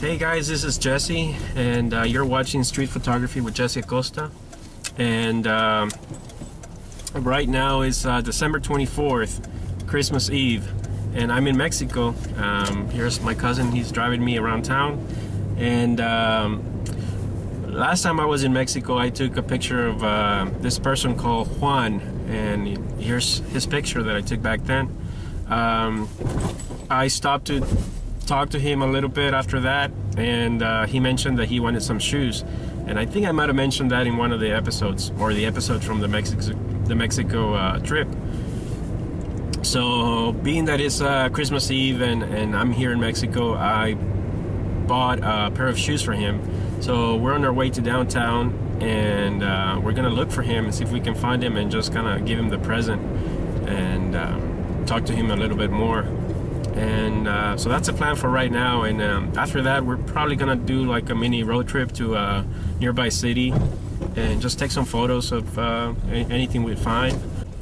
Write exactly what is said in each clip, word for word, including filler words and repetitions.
Hey guys, this is Jesse, and uh, you're watching Street Photography with Jesse Acosta. And um, right now is uh, December twenty-fourth, Christmas Eve, and I'm in Mexico. Um, here's my cousin, he's driving me around town. And um, last time I was in Mexico, I took a picture of uh, this person called Juan, and here's his picture that I took back then. Um, I stopped to talked to him a little bit after that, and uh, he mentioned that he wanted some shoes, and I think I might have mentioned that in one of the episodes, or the episode from the Mexico the Mexico uh, trip. So being that it's uh, Christmas Eve and, and I'm here in Mexico, I bought a pair of shoes for him. So we're on our way to downtown, and uh, we're gonna look for him and see if we can find him and just kind of give him the present and um, talk to him a little bit more. And uh, so that's the plan for right now, and um, after that we're probably gonna do like a mini road trip to a nearby city and just take some photos of uh, anything we find.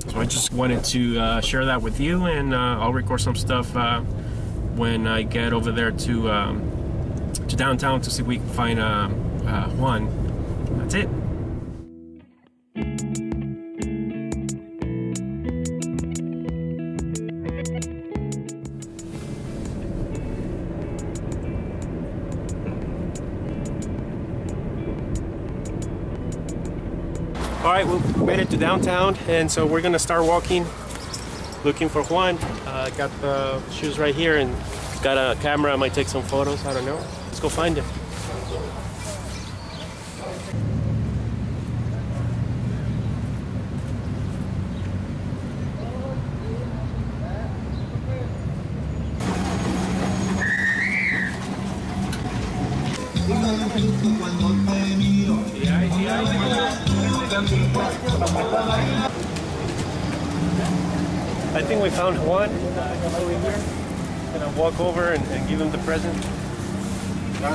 So I just wanted to uh, share that with you, and uh, I'll record some stuff uh, when I get over there to um, to downtown to see if we can find uh, uh, Juan. That's it. All right, we made it to downtown, and so we're gonna start walking, looking for Juan. I uh, got the shoes right here, and got a camera. I might take some photos. I don't know. Let's go find him. I think we found Juan. I'm gonna walk over and, and give him the present. Uh,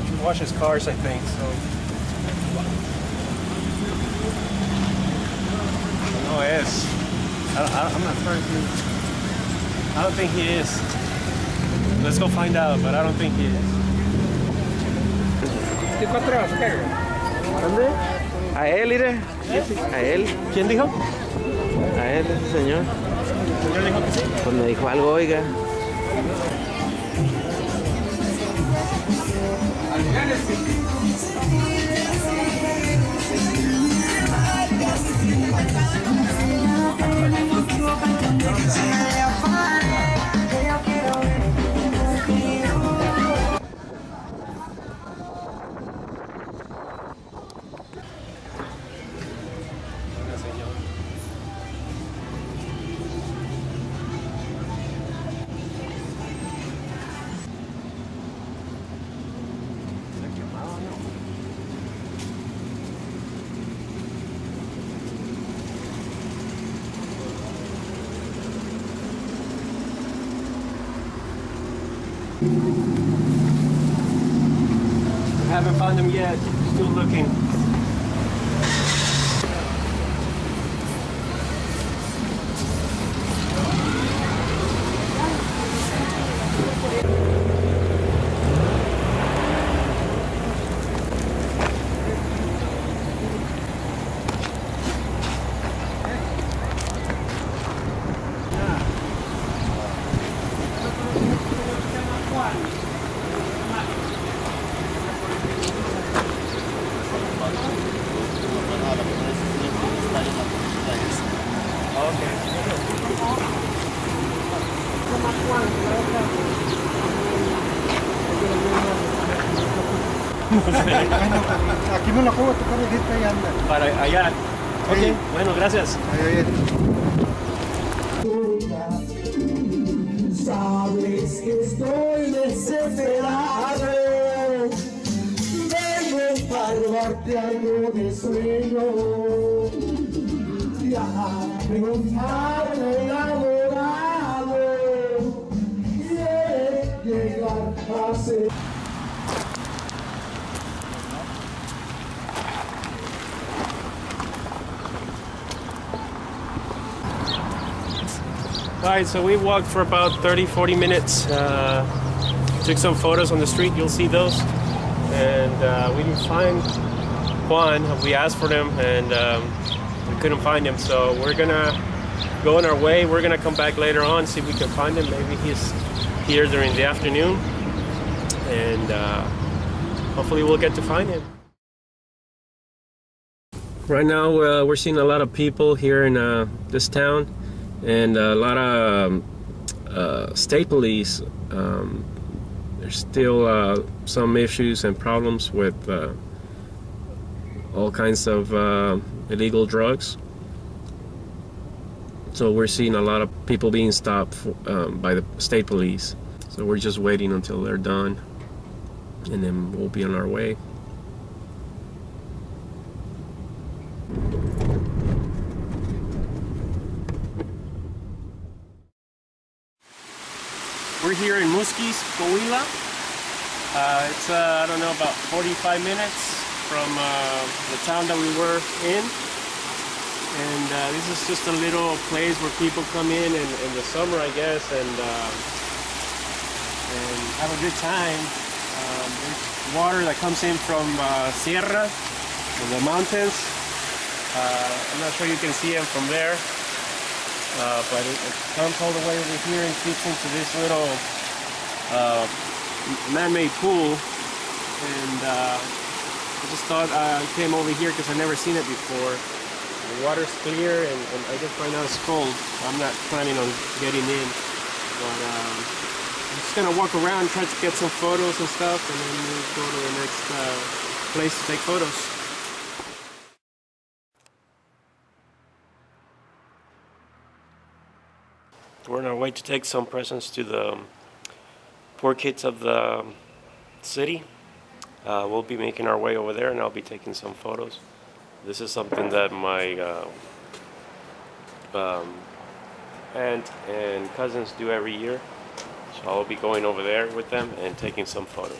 he washes cars, I think. So no, yes. I, I, I'm not sure. I don't think he is. Let's go find out, but I don't think he is. ¿Dónde? A él, mire. A él. ¿Quién dijo? A él, ese señor. ¿El señor dijo que sí? Pues me dijo algo, oiga. I haven't found him yet, still looking. Aquí no la puedo tocar directa y anda. Para allá. Ok, sí. Bueno, gracias. Ay, ay. Sabes que estoy desesperado. Vengo para darte algo de sueño. Ya tengo un mar enamorado. Quiere llegar a ser. Alright, so we walked for about thirty, forty minutes. Uh, Took some photos on the street, you'll see those. And uh, we didn't find Juan. We asked for him, and um, we couldn't find him. So we're gonna go on our way. We're gonna come back later on, see if we can find him. Maybe he's here during the afternoon, and uh, hopefully we'll get to find him. Right now, uh, we're seeing a lot of people here in uh, this town, and a lot of um, uh, state police. Um, there's still uh, some issues and problems with uh, all kinds of uh, illegal drugs. So we're seeing a lot of people being stopped for, um, by the state police. So we're just waiting until they're done, and then we'll be on our way. We're here in Muzquiz, Coahuila. Uh, it's, uh, I don't know, about forty-five minutes from uh, the town that we were in. And uh, this is just a little place where people come in in, in the summer, I guess, and, uh, and have a good time. Um, there's water that comes in from uh, Sierra, from the mountains. Uh, I'm not sure you can see them from there. Uh, but it, it comes all the way over here and feeds into this little uh, man-made pool, and uh, I just thought I came over here because I've never seen it before. The water's clear, and, and I guess right now it's cold. I'm not planning on getting in, but um, I'm just gonna walk around, try to get some photos and stuff, and then we'll go to the next uh, place to take photos. We're on our way to take some presents to the poor kids of the city. Uh, we'll be making our way over there, and I'll be taking some photos. This is something that my uh, um, aunt and cousins do every year. So I'll be going over there with them and taking some photos.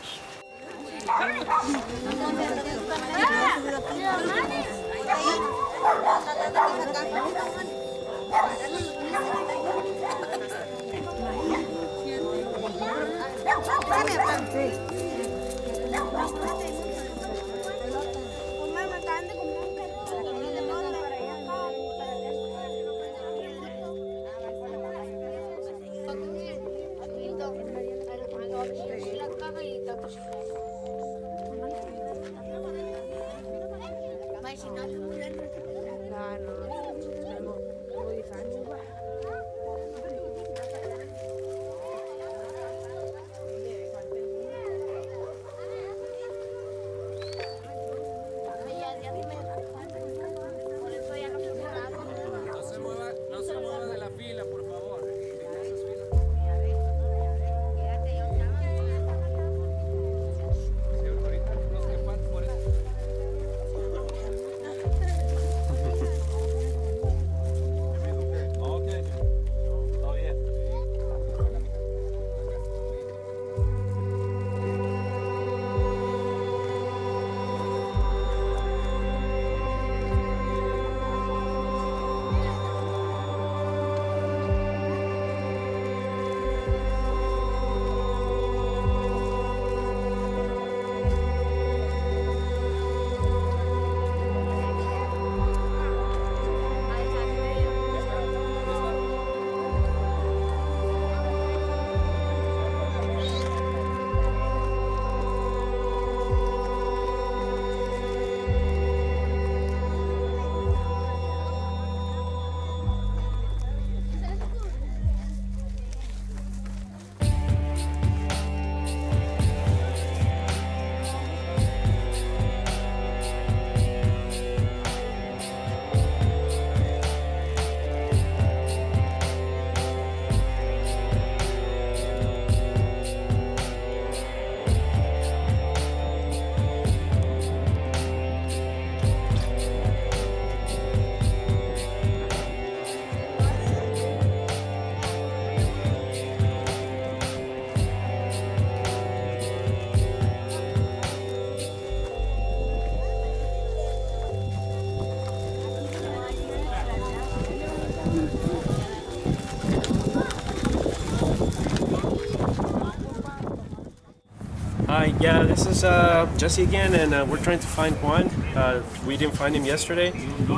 Hi, yeah, this is uh, Jesse again, and uh, we're trying to find Juan. Uh, we didn't find him yesterday,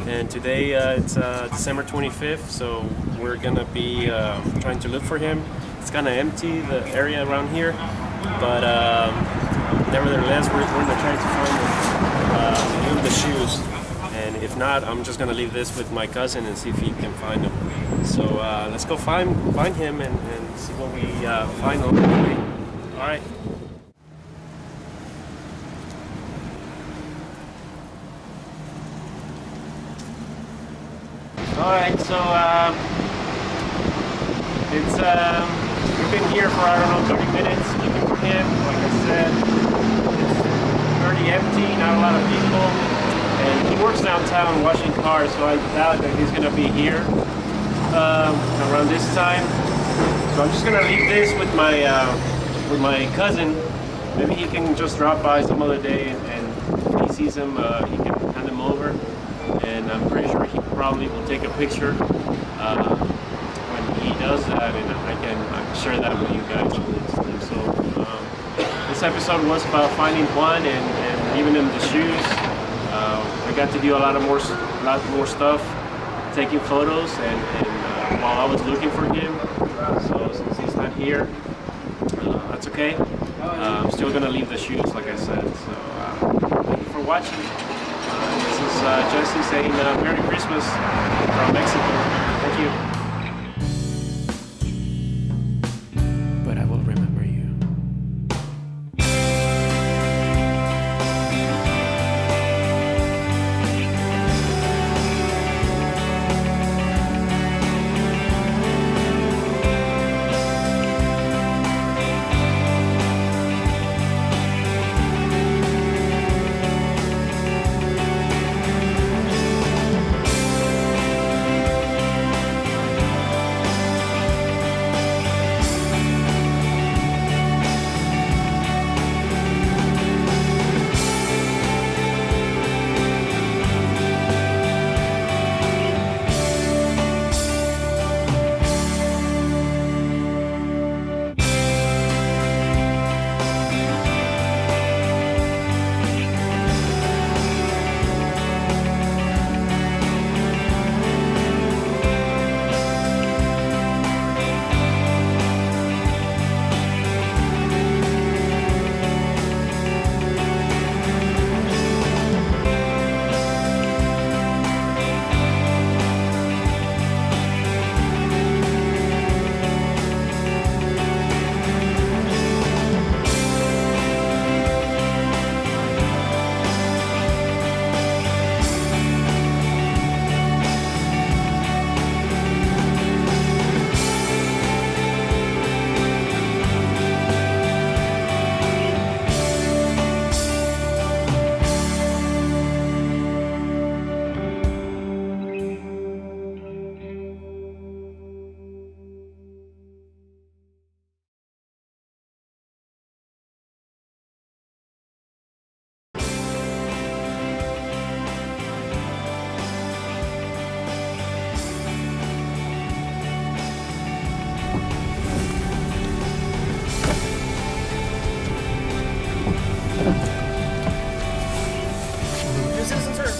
and today uh, it's uh, December twenty-fifth, so we're gonna be uh, trying to look for him. It's kind of empty, the area around here, but um, nevertheless, we're, we're gonna try to find him, uh, the shoes. And if not, I'm just gonna leave this with my cousin and see if he can find him. So uh, let's go find find him and, and see what we uh, find along the way. All right. Alright, so um, it's, um, we've been here for, I don't know, thirty minutes looking for him. Like I said, it's pretty empty, not a lot of people, and he works downtown washing cars, so I doubt that he's going to be here um, around this time. So I'm just going to leave this with my, uh, with my cousin. Maybe he can just drop by some other day, and if he sees him, uh, he can hand him over. And I'm pretty sure he probably will take a picture uh, when he does that, and I can I'm share that with you guys. So um, this episode was about finding Juan and, and giving him the shoes. Uh, I got to do a lot of more, lot more stuff, taking photos, and, and uh, while I was looking for him. So since he's not here, uh, that's okay. Uh, I'm still gonna leave the shoes, like I said. So uh, thank you for watching. This is uh, Jesse saying uh, Merry Christmas from Mexico. Thank you. But I will remember you.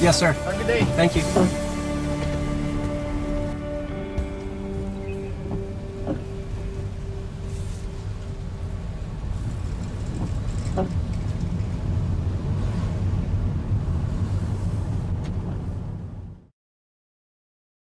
Yes, sir. Have a good day. Thank you.